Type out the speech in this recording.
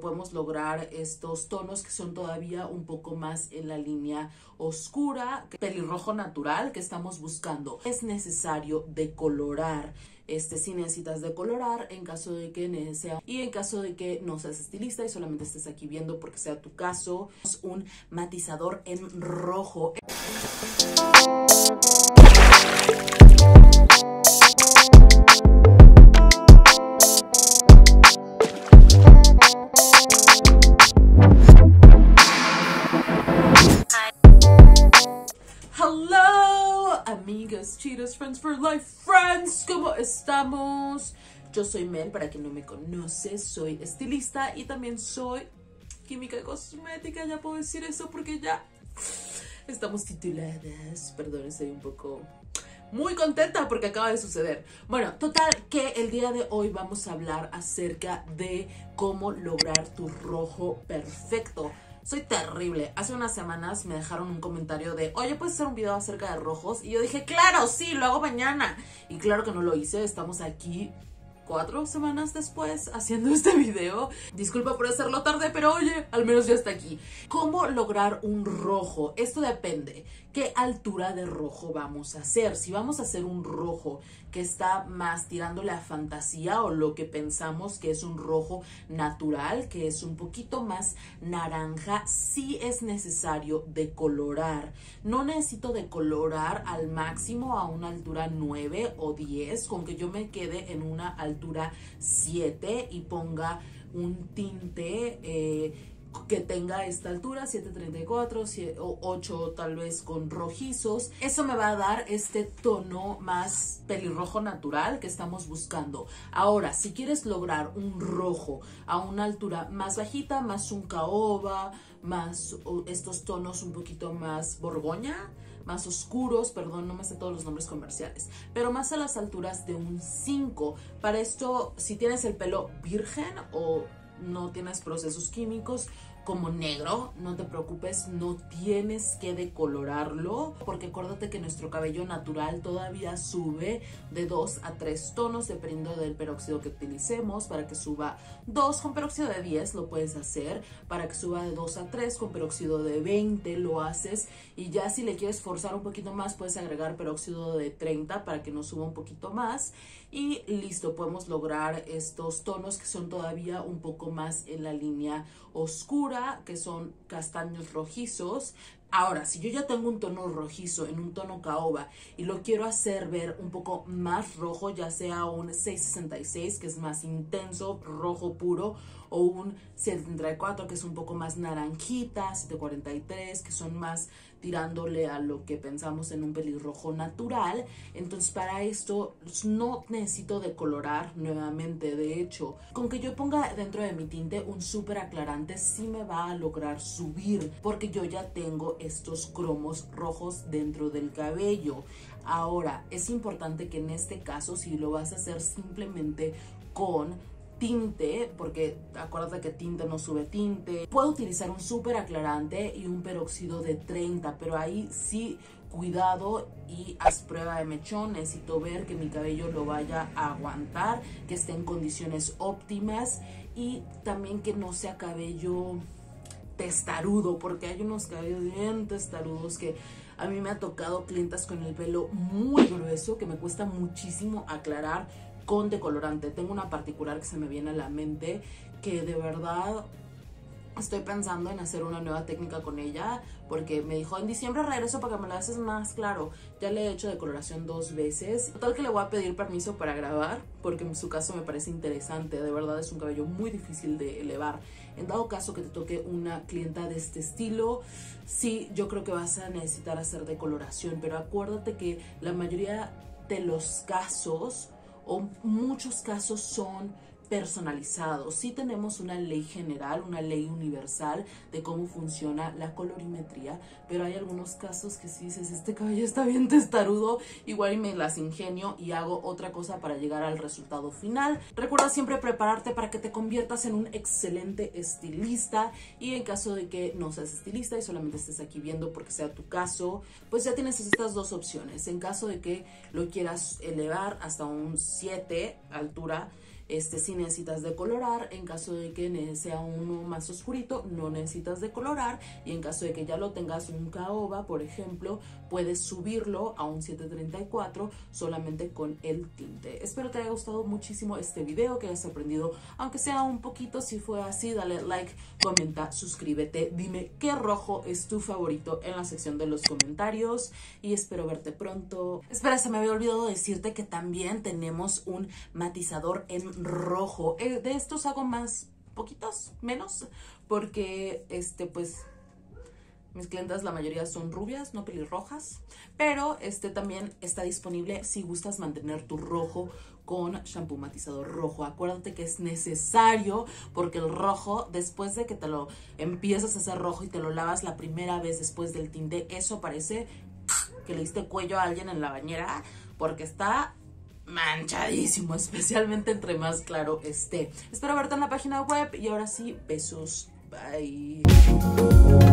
podemos lograr estos tonos que son todavía un poco más en la línea oscura, pelirrojo natural que estamos buscando. Es necesario decolorar. Si necesitas decolorar en caso de que sea, y en caso de que no seas estilista y solamente estés aquí viendo porque sea tu caso, es un matizador en rojo. Amigas, cheaters, friends for life, friends, ¿cómo estamos? Yo soy Mel, para quien no me conoce, soy estilista y también soy química y cosmética, ya puedo decir eso porque ya estamos tituladas. Perdón, estoy un poco muy contenta porque acaba de suceder. Bueno, total que el día de hoy vamos a hablar acerca de cómo lograr tu rojo perfecto. Soy terrible. Hace unas semanas me dejaron un comentario de, oye, ¿puedes hacer un video acerca de rojos? Y yo dije, claro, sí, lo hago mañana. Y claro que no lo hice. Estamos aquí 4 semanas después haciendo este video. Disculpa por hacerlo tarde, pero oye, al menos ya está aquí. ¿Cómo lograr un rojo? Esto depende. ¿Qué altura de rojo vamos a hacer? Si vamos a hacer un rojo que está más tirándole a fantasía o lo que pensamos que es un rojo natural, que es un poquito más naranja, sí es necesario decolorar. No necesito decolorar al máximo a una altura 9 o 10, con que yo me quede en una altura 7 y ponga un tinte que tenga esta altura, 7.34 o 8 tal vez con rojizos. Eso me va a dar este tono más pelirrojo natural que estamos buscando. Ahora, si quieres lograr un rojo a una altura más bajita, más un caoba, más estos tonos un poquito más borgoña, más oscuros, perdón, no me sé todos los nombres comerciales, pero más a las alturas de un 5. Para esto, si tienes el pelo virgen o no tienes procesos químicos como negro, no te preocupes, no tienes que decolorarlo, porque acuérdate que nuestro cabello natural todavía sube de 2 a 3 tonos dependiendo del peróxido que utilicemos. Para que suba 2 con peróxido de 10 lo puedes hacer, para que suba de 2 a 3 con peróxido de 20 lo haces, y ya si le quieres forzar un poquito más puedes agregar peróxido de 30 para que nos suba un poquito más y listo, podemos lograr estos tonos que son todavía un poco más en la línea oscura, que son castaños rojizos. Ahora, si yo ya tengo un tono rojizo en un tono caoba y lo quiero hacer ver un poco más rojo, ya sea un 666 que es más intenso, rojo puro, o un 734 que es un poco más naranjita, 743 que son más tirándole a lo que pensamos en un pelirrojo natural, entonces para esto no necesito decolorar nuevamente. De hecho, con que yo ponga dentro de mi tinte un súper aclarante sí me va a lograr subir, porque yo ya tengo estos cromos rojos dentro del cabello. Ahora, es importante que en este caso, si lo vas a hacer simplemente con tinte, porque acuérdate que tinte no sube tinte, puedo utilizar un súper aclarante y un peróxido de 30, pero ahí sí, cuidado y haz prueba de mechón. Necesito ver que mi cabello lo vaya a aguantar, que esté en condiciones óptimas y también que no sea cabello testarudo, porque hay unos cabellos bien testarudos que a mí me ha tocado clientas con el pelo muy grueso que me cuesta muchísimo aclarar con decolorante. Tengo una particular que se me viene a la mente que de verdad estoy pensando en hacer una nueva técnica con ella, porque me dijo en diciembre regreso para que me lo haces más claro. Ya le he hecho decoloración 2 veces. Total que le voy a pedir permiso para grabar, porque en su caso me parece interesante. De verdad es un cabello muy difícil de elevar. En dado caso que te toque una clienta de este estilo, sí, yo creo que vas a necesitar hacer decoloración, pero acuérdate que la mayoría de los casos o muchos casos son personalizados. Sí tenemos una ley general, una ley universal de cómo funciona la colorimetría, pero hay algunos casos que si dices, este cabello está bien testarudo, igual y me las ingenio y hago otra cosa para llegar al resultado final. Recuerda siempre prepararte para que te conviertas en un excelente estilista, y en caso de que no seas estilista y solamente estés aquí viendo porque sea tu caso, pues ya tienes estas 2 opciones. En caso de que lo quieras elevar hasta un 7 altura, Si necesitas decolorar, en caso de que sea uno más oscurito, no necesitas decolorar, y en caso de que ya lo tengas un caoba, por ejemplo, puedes subirlo a un 734 solamente con el tinte. Espero te haya gustado muchísimo este video, que hayas aprendido, aunque sea un poquito. Si fue así, dale like, comenta, suscríbete, dime qué rojo es tu favorito en la sección de los comentarios y espero verte pronto. Espera, se me había olvidado decirte que también tenemos un matizador en rojo. De estos hago más, poquitos, menos, porque pues mis clientas la mayoría son rubias, no pelirrojas, pero también está disponible si gustas mantener tu rojo con shampoo matizador rojo. Acuérdate que es necesario porque el rojo, después de que te lo empiezas a hacer rojo y te lo lavas la primera vez después del tinte, eso parece que le diste cuello a alguien en la bañera porque está manchadísimo, especialmente entre más claro esté. Espero verte en la página web y ahora sí, besos, bye.